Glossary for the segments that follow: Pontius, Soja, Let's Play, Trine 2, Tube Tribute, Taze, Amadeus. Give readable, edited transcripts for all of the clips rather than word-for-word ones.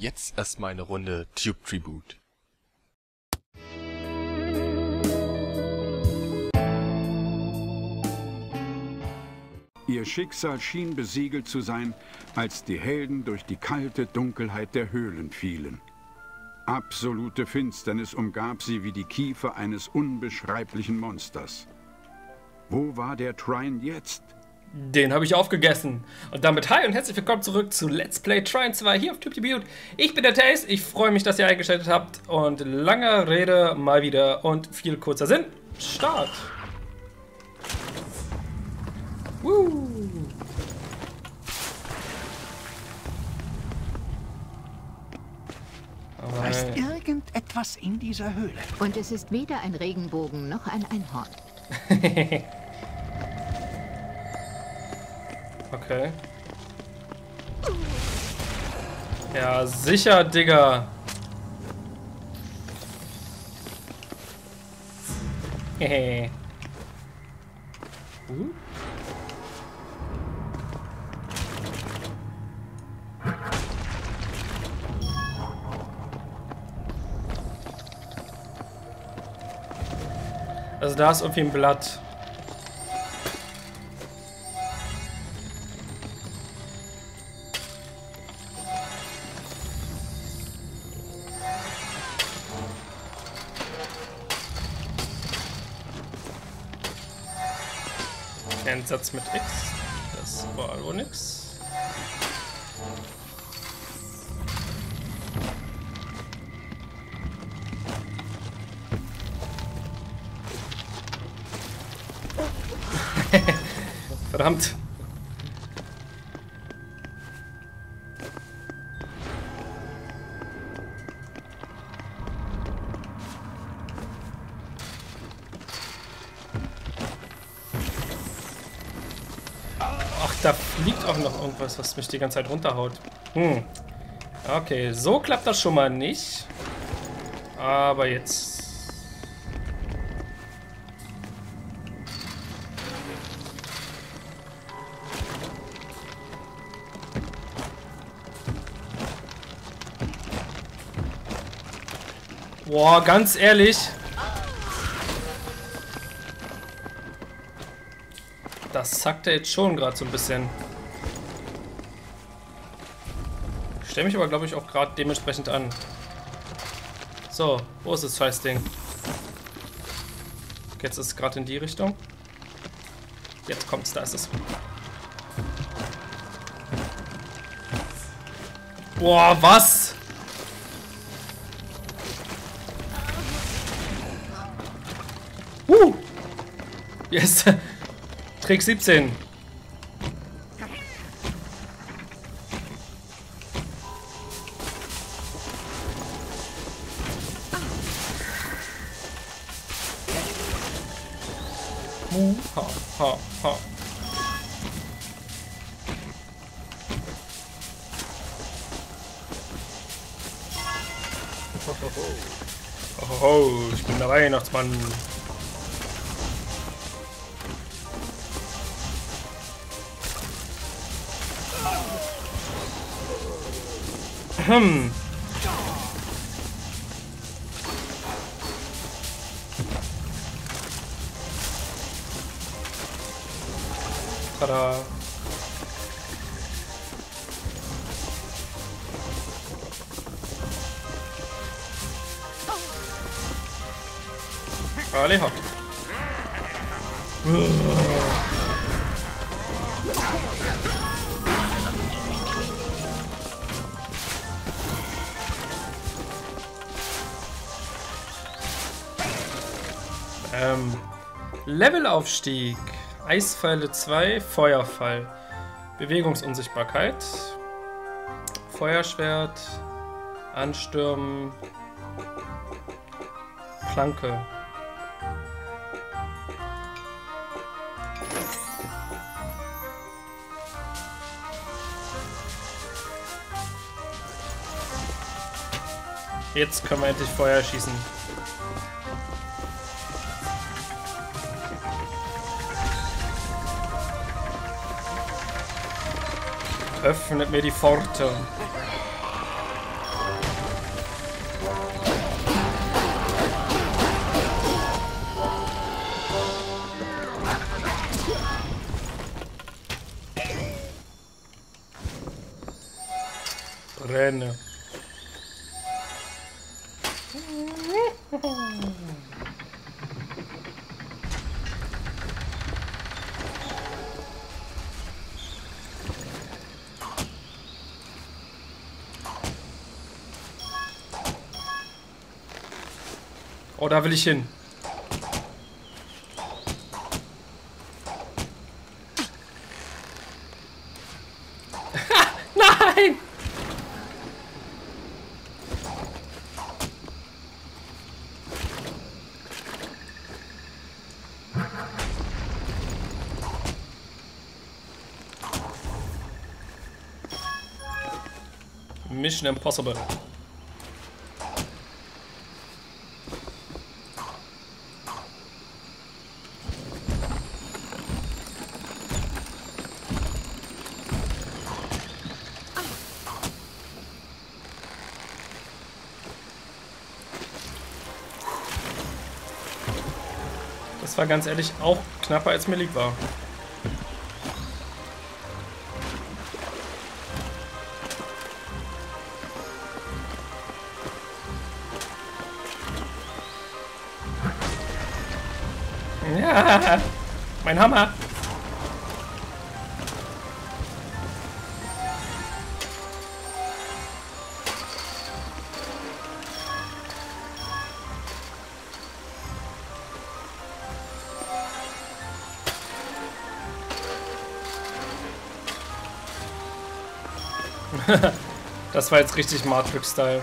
Jetzt erstmal eine Runde Tube Tribute. Ihr Schicksal schien besiegelt zu sein, als die Helden durch die kalte Dunkelheit der Höhlen fielen. Absolute Finsternis umgab sie wie die Kiefer eines unbeschreiblichen Monsters. Wo war der Trine jetzt? Den habe ich aufgegessen. Und damit hi und herzlich willkommen zurück zu Let's Play Trine 2 hier auf Tube Tribute. Ich bin der Taze, ich freue mich, dass ihr eingeschaltet habt. Und lange Rede mal wieder und viel kurzer Sinn. Start! Woo. Da ist irgendetwas in dieser Höhle. Und es ist weder ein Regenbogen noch ein Einhorn. Okay. Ja, sicher, Digga. Hehe. Also da ist irgendwie ein Blatt. Ein Satz mit X. Das war also nix. Verdammt. Ach, da fliegt auch noch irgendwas, was mich die ganze Zeit runterhaut. Okay, so klappt das schon mal nicht. Aber jetzt... Boah, ganz ehrlich. Das zackt er jetzt schon gerade so ein bisschen. Ich stelle mich aber, glaube ich, auch gerade dementsprechend an. So, wo ist das Scheißding? Jetzt ist es gerade in die Richtung. Jetzt kommt's, da ist es. Boah, was? Yes. Trick 17. Ha, ha, ha. Oh, ich bin der Weihnachtsmann. Tada. Alle hopp. Levelaufstieg, Eisfalle 2, Feuerfall, Bewegungsunsichtbarkeit, Feuerschwert, Anstürmen, Planke. Jetzt können wir endlich Feuer schießen. Öffnet mir die Pforte. Renne. Oh, da will ich hin. Nein! Mission Impossible. War ganz ehrlich auch knapper als mir lieb war. Ja, mein Hammer. Das war jetzt richtig Matrix-Style.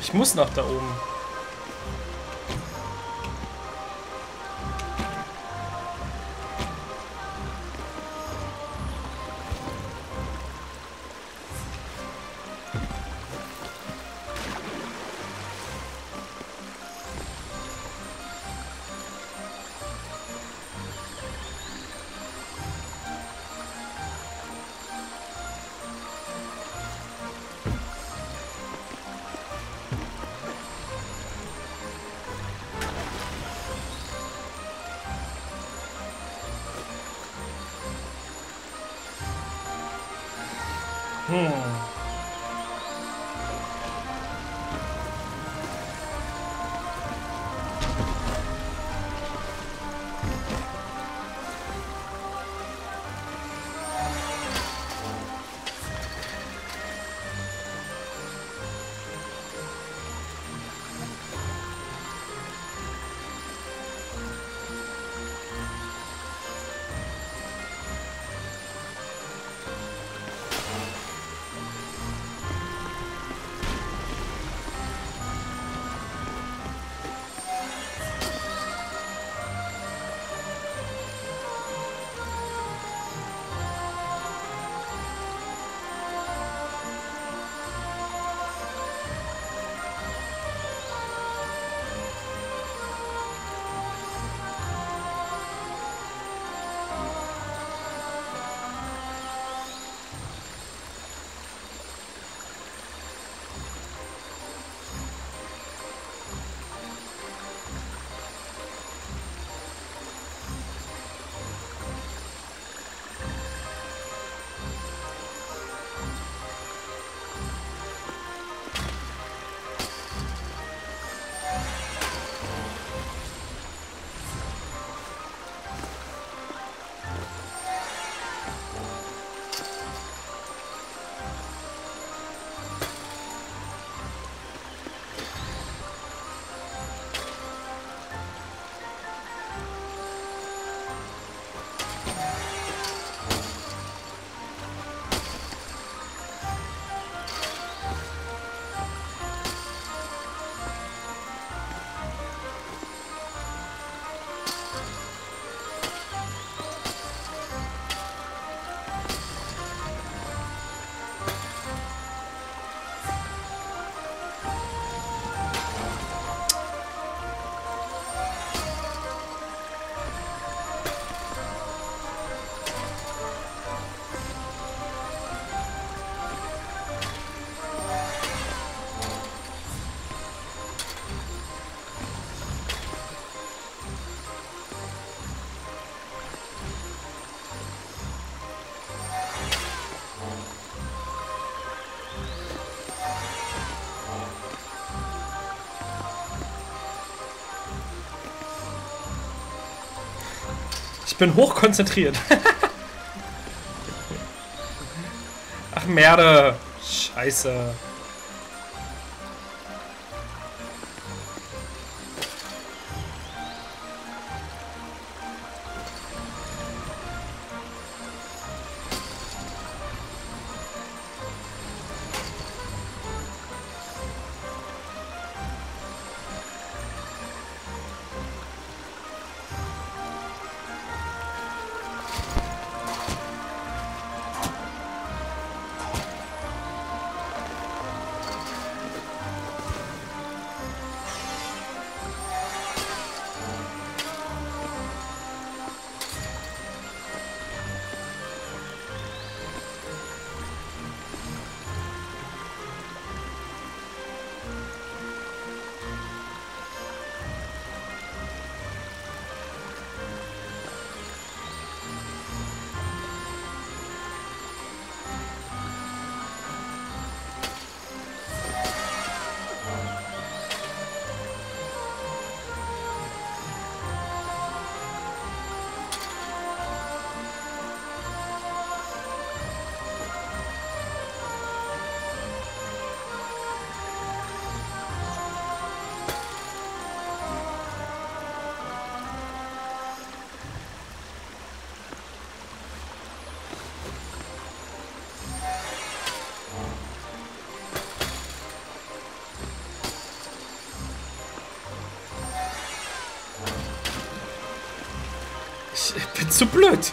Ich muss nach da oben. bin hochkonzentriert. Ach, Merde. Scheiße. Ich bin zu blöd.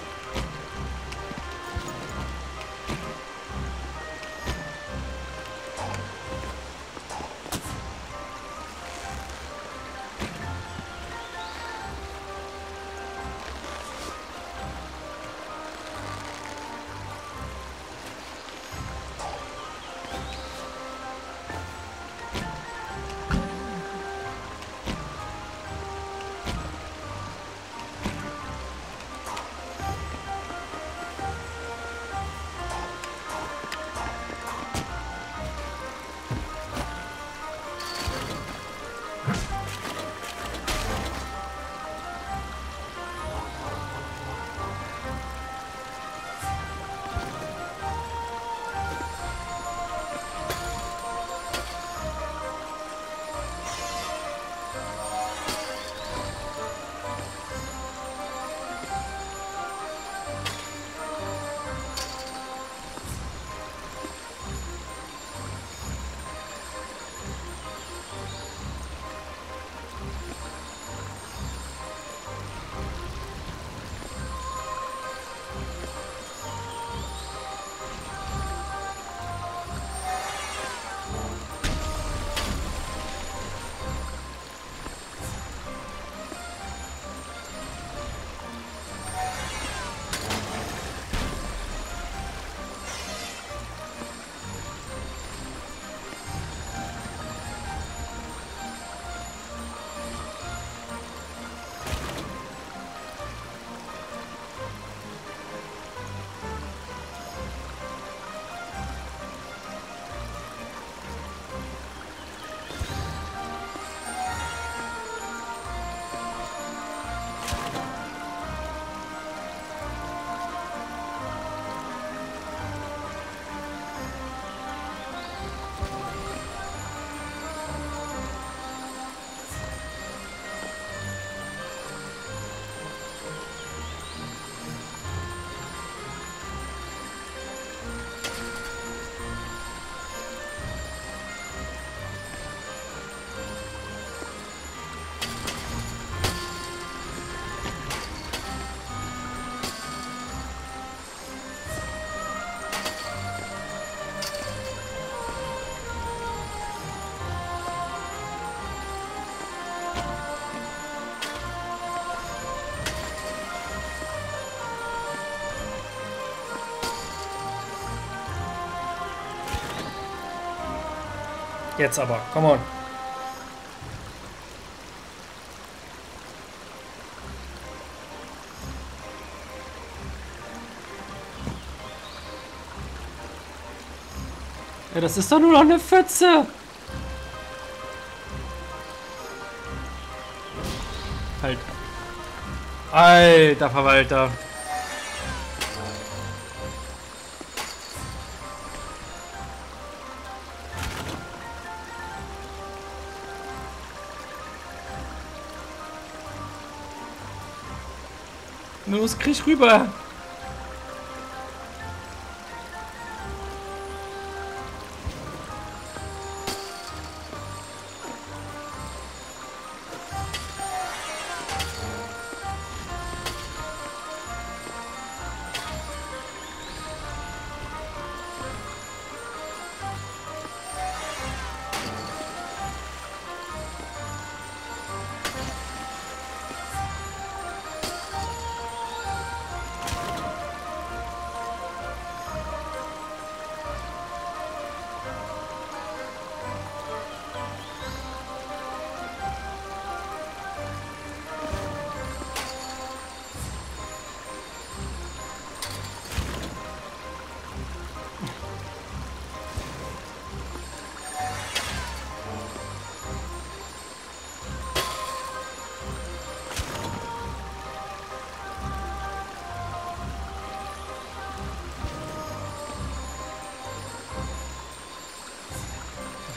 Jetzt aber, come on. Ja, das ist doch nur noch eine Pfütze. Halt. Alter Verwalter. Los, krieg rüber.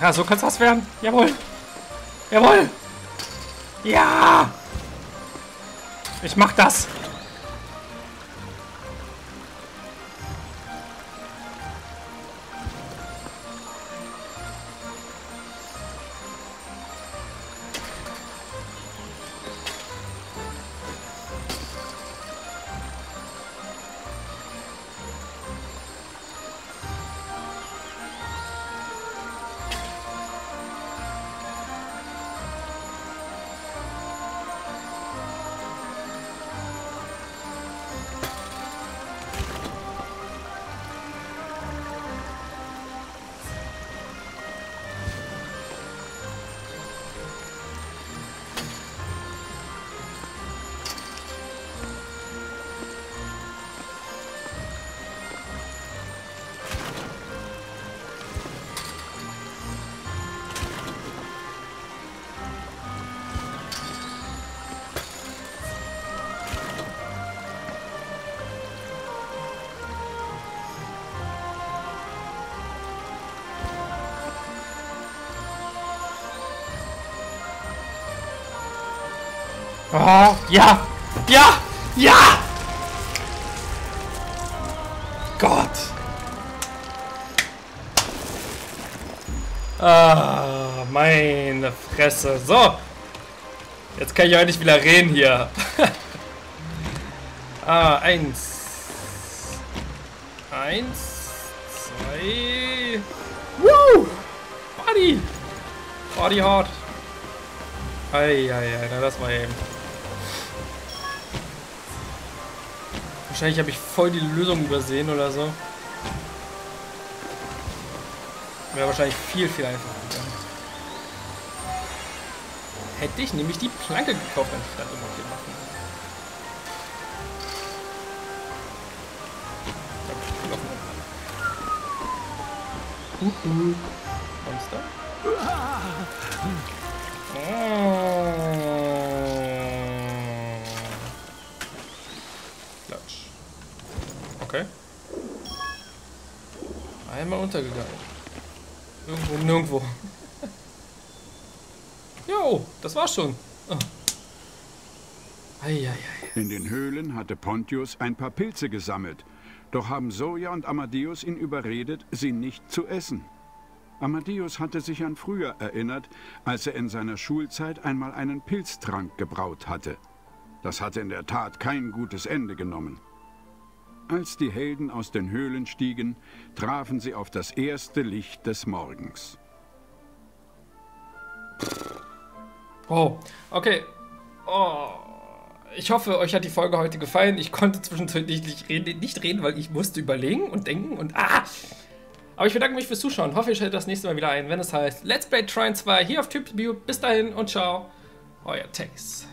Ja, so kann's was werden. Jawohl. Jawohl. Ja. Ich mach das. Oh, ja! Ja! Ja! Gott! Ah, meine Fresse. So! Jetzt kann ich auch nicht wieder reden hier. Eins. Zwei. Woo! Body! Body hard. Eieiei, na das war eben. Wahrscheinlich habe ich voll die Lösung übersehen oder so. Wäre wahrscheinlich viel, viel einfacher. Hätte ich nämlich die Planke gekauft, anstatt immer den machen. Monster. Klatsch. Okay. Einmal untergegangen. Irgendwo, nirgendwo. Jo, das war's schon. Oh. Ei, ei, ei. In den Höhlen hatte Pontius ein paar Pilze gesammelt. Doch haben Soja und Amadeus ihn überredet, sie nicht zu essen. Amadeus hatte sich an früher erinnert, als er in seiner Schulzeit einmal einen Pilztrank gebraut hatte. Das hatte in der Tat kein gutes Ende genommen. Als die Helden aus den Höhlen stiegen, trafen sie auf das erste Licht des Morgens. Oh, okay. Oh, ich hoffe, euch hat die Folge heute gefallen. Ich konnte zwischendurch nicht reden, weil ich musste überlegen und denken und... Ah! Aber ich bedanke mich fürs Zuschauen. Hoffe, ihr schaltet das nächste Mal wieder ein, wenn es heißt Let's Play Trine 2 hier auf Tube Tribute. Bis dahin und ciao. Euer Taze.